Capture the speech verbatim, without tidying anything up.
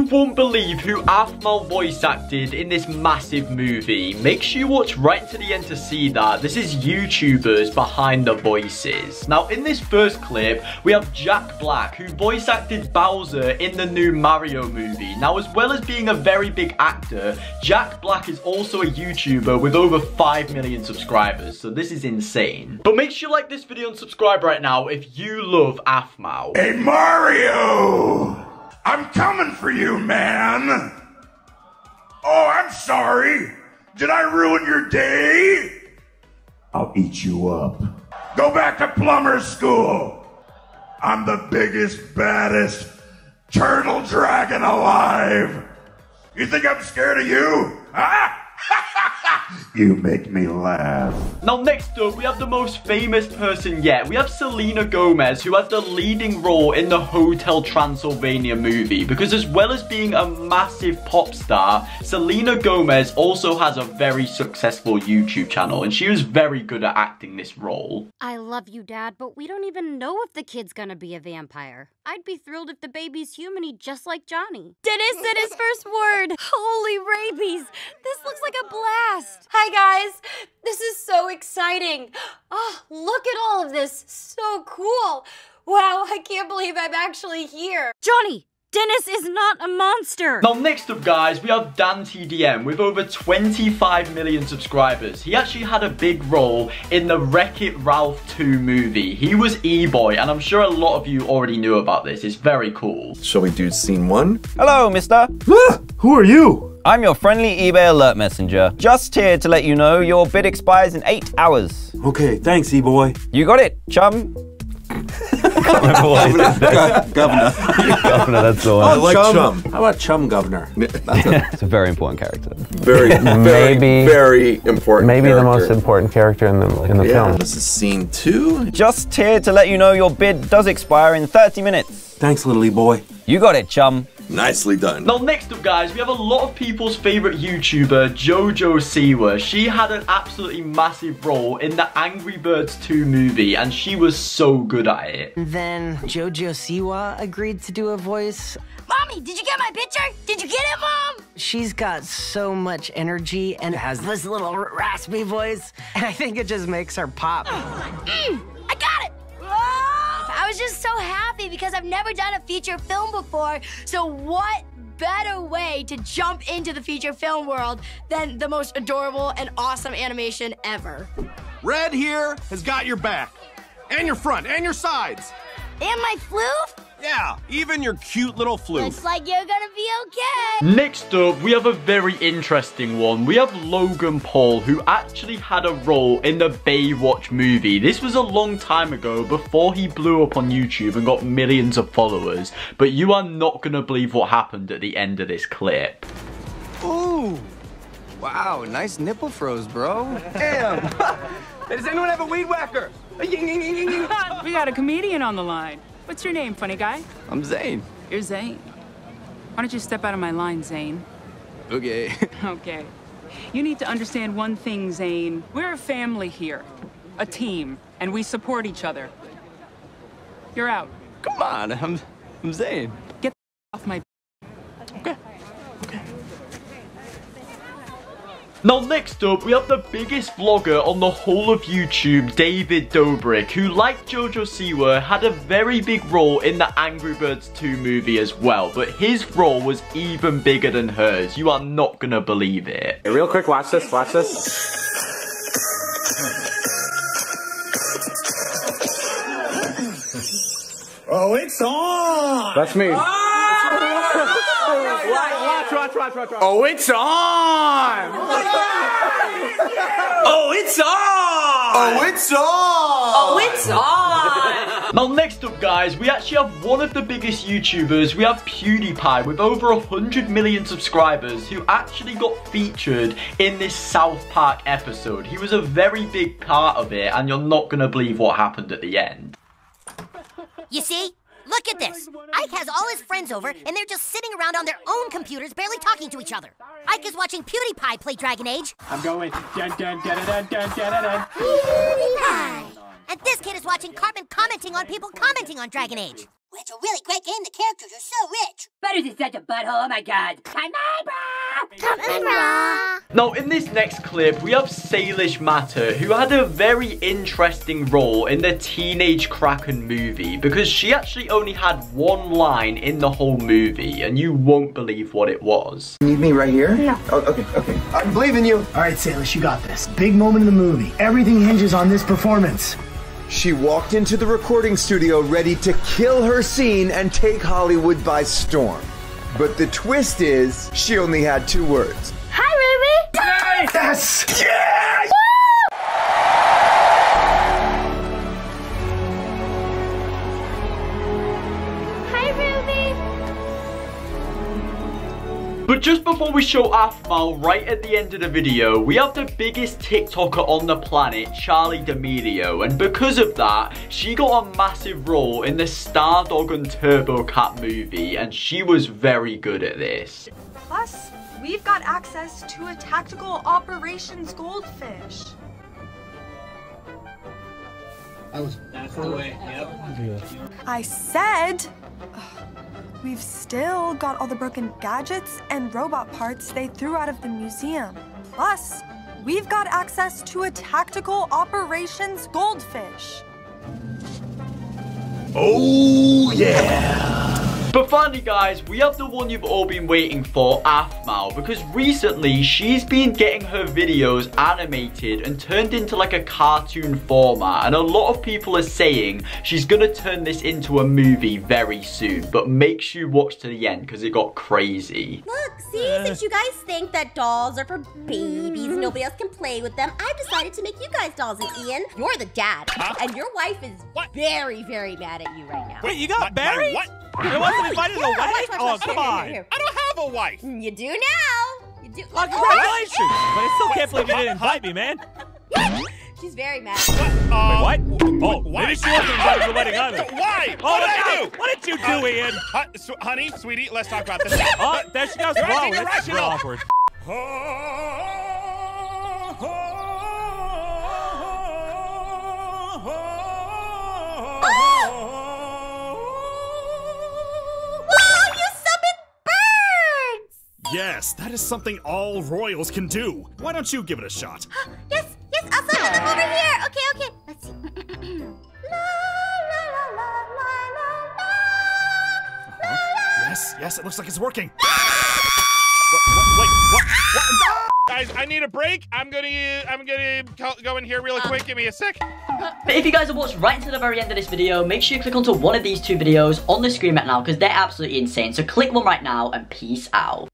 you won't believe who Aphmau voice acted in this massive movie. Make sure you watch right to the end to see that. This is YouTubers behind the voices. Now, in this first clip, we have Jack Black, who voice acted Bowser in the new Mario movie. Now, as well as being a very big actor, Jack Black is also a YouTuber with over five million subscribers, so this is insane. But make sure you like this video and subscribe right now if you love Aphmau. Hey, Mario! I'm coming for you, man! Oh, I'm sorry! Did I ruin your day? I'll eat you up. Go back to plumber school! I'm the biggest, baddest turtle dragon alive! You think I'm scared of you? Ah! You make me laugh. Now next up, we have the most famous person yet. We have Selena Gomez, who has the leading role in the Hotel Transylvania movie. Because as well as being a massive pop star, Selena Gomez also has a very successful YouTube channel. And she was very good at acting this role. I love you, Dad, but we don't even know if the kid's gonna be a vampire. I'd be thrilled if the baby's humany, just like Johnny. Dennis said his first word. Holy rabies. This looks like a blast. Hi, guys. This is so exciting. Oh, look at all of this. So cool. Wow, I can't believe I'm actually here. Johnny! Dennis is not a monster! Now next up, guys, we have Dan T D M with over twenty-five million subscribers. He actually had a big role in the Wreck-It Ralph two movie. He was E-Boy, and I'm sure a lot of you already knew about this. It's very cool. Shall we do scene one? Hello, mister! Who are you? I'm your friendly eBay alert messenger. Just here to let you know your bid expires in eight hours. Okay, thanks, E-Boy. You got it, chum. I can't remember what governor. Go governor. Governor, that's the one. I like chum. chum. How about chum governor? That's a, it's a very important character. Very, very, maybe, very important Maybe character. the most important character in the, in the yeah. film. This is scene two. Just here to let you know your bid does expire in thirty minutes. Thanks, little E-Boy. You got it, chum. Nicely done. Now next up, guys, we have a lot of people's favorite YouTuber, JoJo Siwa. She had an absolutely massive role in the Angry Birds two movie, and she was so good at it. Then JoJo Siwa agreed to do a voice. Mommy, did you get my picture? Did you get it, Mom? She's got so much energy and has this little raspy voice, and I think it just makes her pop. Mm, I got it! I was just so happy because I've never done a feature film before, so what better way to jump into the feature film world than the most adorable and awesome animation ever. Red here has got your back, and your front, and your sides. And my floof? Yeah, even your cute little floof. Looks like you're gonna be okay. Next up, we have a very interesting one. We have Logan Paul, who actually had a role in the Baywatch movie. This was a long time ago, before he blew up on YouTube and got millions of followers. But you are not gonna believe what happened at the end of this clip. Ooh, wow, nice nipple froze, bro. Damn. Does anyone have a weed whacker? We got a comedian on the line. What's your name, funny guy? I'm Zane. You're Zane? Why don't you step out of my line, Zane? Okay. Okay. You need to understand one thing, Zane. We're a family here, a team, and we support each other. You're out. Come on, I'm, I'm Zane. Get the off my... Okay. Now next up, we have the biggest vlogger on the whole of YouTube, David Dobrik, who, like JoJo Siwa, had a very big role in the Angry Birds two movie as well, but his role was even bigger than hers. You are not gonna believe it. Hey, real quick, watch this, watch this. Oh, it's on! That's me. Ah! Watch, watch, watch, watch. Oh, it's on! Oh, it's on! Oh, it's on! Oh, it's on! Now, next up, guys, we actually have one of the biggest YouTubers. We have PewDiePie with over one hundred million subscribers who actually got featured in this South Park episode. He was a very big part of it, and you're not going to believe what happened at the end. You see? Look at this! Ike has all his friends over, and they're just sitting around on their own computers, barely talking to each other. Ike is watching PewDiePie play Dragon Age. I'm going dun dun dun dun dun dun dun. PewDiePie! And this kid is watching Cartman commenting on people commenting on Dragon Age. Well, it's a really great game. The characters are so rich. Butters is such a butthole. Oh my god. Come on, brah! Come on, brah! Now, in this next clip, we have Salish Matter, who had a very interesting role in the Teenage Kraken movie, because she actually only had one line in the whole movie, and you won't believe what it was. You need me right here? No. Oh, okay, okay. I believe in you. All right, Salish, you got this. Big moment in the movie. Everything hinges on this performance. She walked into the recording studio ready to kill her scene and take Hollywood by storm. But the twist is, she only had two words. Hi, Ruby! Yes! Yes! Yes! But just before we show Aphmau right at the end of the video, we have the biggest TikToker on the planet, Charli D'Amelio, and because of that, she got a massive role in the Stardog and Turbo Cat movie, and she was very good at this. Plus, we've got access to a tactical operations goldfish. I was that's the way, yep. Yeah. I said... We've still got all the broken gadgets and robot parts they threw out of the museum. Plus, we've got access to a tactical operations goldfish. Oh, yeah! But finally, guys, we have the one you've all been waiting for, Aphmau, because recently she's been getting her videos animated and turned into like a cartoon format, and a lot of people are saying she's gonna turn this into a movie very soon, but make sure you watch to the end because it got crazy. Look, see, uh, since you guys think that dolls are for babies and nobody else can play with them, I've decided to make you guys dolls, and Ian, you're the dad, huh? And your wife is what? very, very mad at you right now. Wait, you got married? What? I wasn't invited to the wedding? Oh, come on. Here, here. I don't have a wife. You do now. You do. Oh, congratulations. Oh, but I still can't believe you didn't invite me, man. She's very mad. What? Uh, Wait, what? Oh, why? Maybe she wasn't invited to the wedding either. Why? Oh, what did I do? What did you do, uh, Ian? Uh, so, honey, sweetie, let's talk about this. Oh, there she goes. Wow, that's real awkward. Yes, that is something all royals can do. Why don't you give it a shot? Yes, yes, I'll summon them over here. Okay, okay, let's see. La, la, la, la, la, la, la, la, la. Yes, yes, it looks like it's working. What, what, wait, what, what? No! Guys, I need a break. I'm gonna, uh, I'm gonna go in here really quick. Give me a sec. But if you guys have watched right until the very end of this video, make sure you click onto one of these two videos on the screen right now because they're absolutely insane. So click one right now and peace out.